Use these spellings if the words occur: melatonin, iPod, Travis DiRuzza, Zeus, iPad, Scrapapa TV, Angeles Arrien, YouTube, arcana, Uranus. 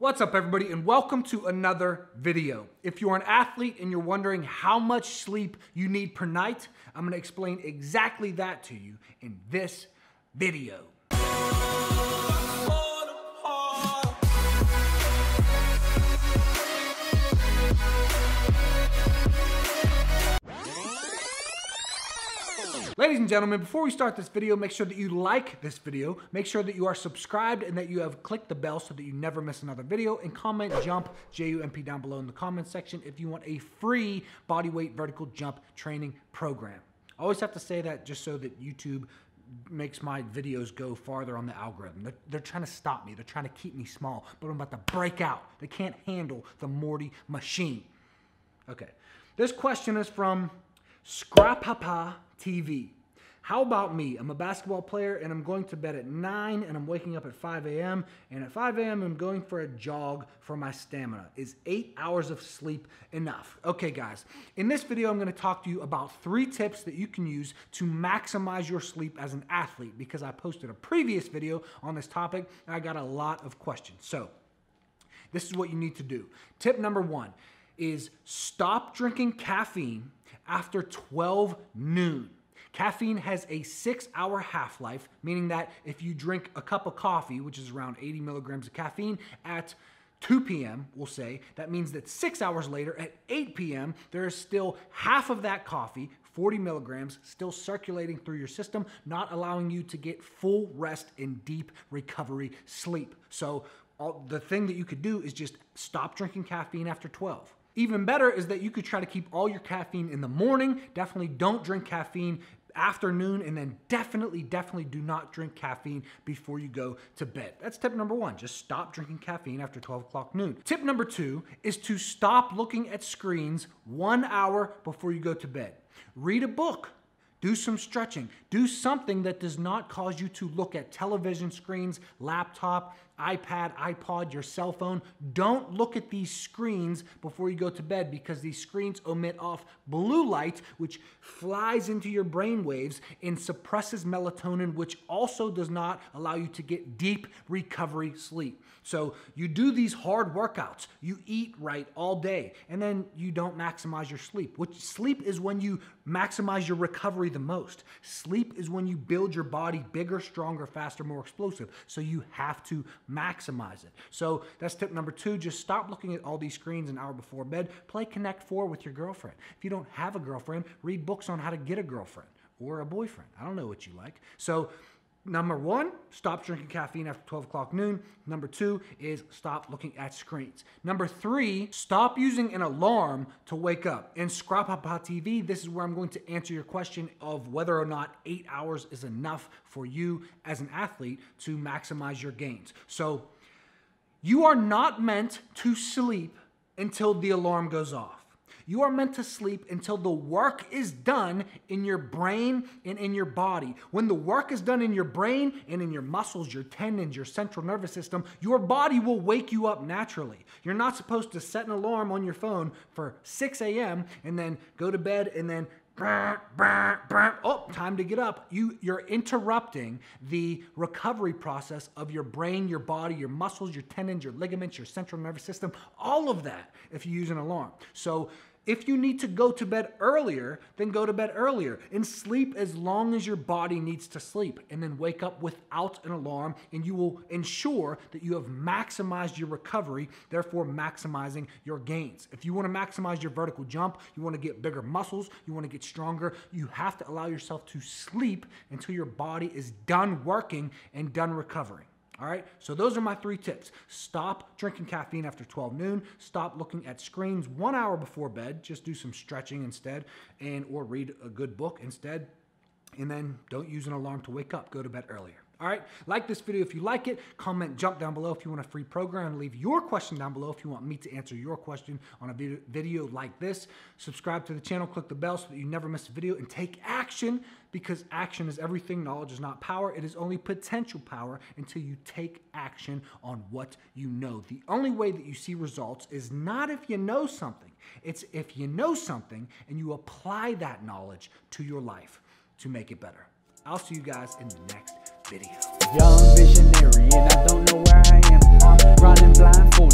What's up everybody and welcome to another video. If you're an athlete and you're wondering how much sleep you need per night, I'm gonna explain exactly that to you in this video. Ladies and gentlemen, before we start this video, make sure that you like this video, make sure that you are subscribed and that you have clicked the bell so that you never miss another video, and comment jump, J-U-M-P, down below in the comment section if you want a free bodyweight vertical jump training program. I always have to say that just so that YouTube makes my videos go farther on the algorithm. They're trying to stop me, they're trying to keep me small, but I'm about to break out. They can't handle the Morty machine. Okay, this question is from Scrapapa TV. How about me? I'm a basketball player and I'm going to bed at 9 and I'm waking up at 5 a.m. and at 5 a.m. I'm going for a jog for my stamina. Is 8 hours of sleep enough? Okay guys, in this video I'm going to talk to you about 3 tips that you can use to maximize your sleep as an athlete, because I posted a previous video on this topic and I got a lot of questions. So this is what you need to do. Tip number 1 is stop drinking caffeine after 12 noon. Caffeine has a 6-hour half-life, meaning that if you drink a cup of coffee, which is around 80 milligrams of caffeine, at 2 p.m., we'll say, that means that 6 hours later, at 8 p.m., there is still half of that coffee, 40 milligrams, still circulating through your system, not allowing you to get full rest and deep recovery sleep. So the thing that you could do is just stop drinking caffeine after 12. Even better is that you could try to keep all your caffeine in the morning. Definitely don't drink caffeine afternoon, and then definitely do not drink caffeine before you go to bed. That's tip number 1. Just stop drinking caffeine after 12 o'clock noon. Tip number 2 is to stop looking at screens 1 hour before you go to bed. Read a book. Do some stretching. Do something that does not cause you to look at television screens, laptop, iPad, iPod, your cell phone. Don't look at these screens before you go to bed, because these screens emit off blue light, which flies into your brain waves and suppresses melatonin, which also does not allow you to get deep recovery sleep. So you do these hard workouts, you eat right all day, and then you don't maximize your sleep. Which sleep is when you maximize your recovery the most. Sleep is when you build your body bigger, stronger, faster, more explosive. So you have to maximize it. So that's tip number 2. Just stop looking at all these screens an hour before bed. Play Connect 4 with your girlfriend. If you don't have a girlfriend, read books on how to get a girlfriend or a boyfriend. I don't know what you like. So number 1, stop drinking caffeine after 12 o'clock noon. Number 2 is stop looking at screens. Number 3, stop using an alarm to wake up. In Scrapapa TV, this is where I'm going to answer your question of whether or not 8 hours is enough for you as an athlete to maximize your gains. So you are not meant to sleep until the alarm goes off. You are meant to sleep until the work is done in your brain and in your body. When the work is done in your brain and in your muscles, your tendons, your central nervous system, your body will wake you up naturally. You're not supposed to set an alarm on your phone for 6 a.m. and then go to bed and then oh, time to get up. You're interrupting the recovery process of your brain, your body, your muscles, your tendons, your ligaments, your central nervous system, all of that if you use an alarm. So if you need to go to bed earlier, then go to bed earlier and sleep as long as your body needs to sleep, and then wake up without an alarm, and you will ensure that you have maximized your recovery, therefore maximizing your gains. If you want to maximize your vertical jump, you want to get bigger muscles, you want to get stronger, you have to allow yourself to sleep until your body is done working and done recovering. All right, so those are my 3 tips. Stop drinking caffeine after 12 noon. Stop looking at screens 1 hour before bed. Just do some stretching instead, and or read a good book instead. And then don't use an alarm to wake up. Go to bed earlier. All right, like this video if you like it. Comment jump down below if you want a free program. Leave your question down below if you want me to answer your question on a video like this. Subscribe to the channel. Click the bell so that you never miss a video, and take action, because action is everything. Knowledge is not power. It is only potential power until you take action on what you know. The only way that you see results is not if you know something. It's if you know something and you apply that knowledge to your life to make it better. I'll see you guys in the next video. Young visionary and I don't know where I am. I'm running blindfolded.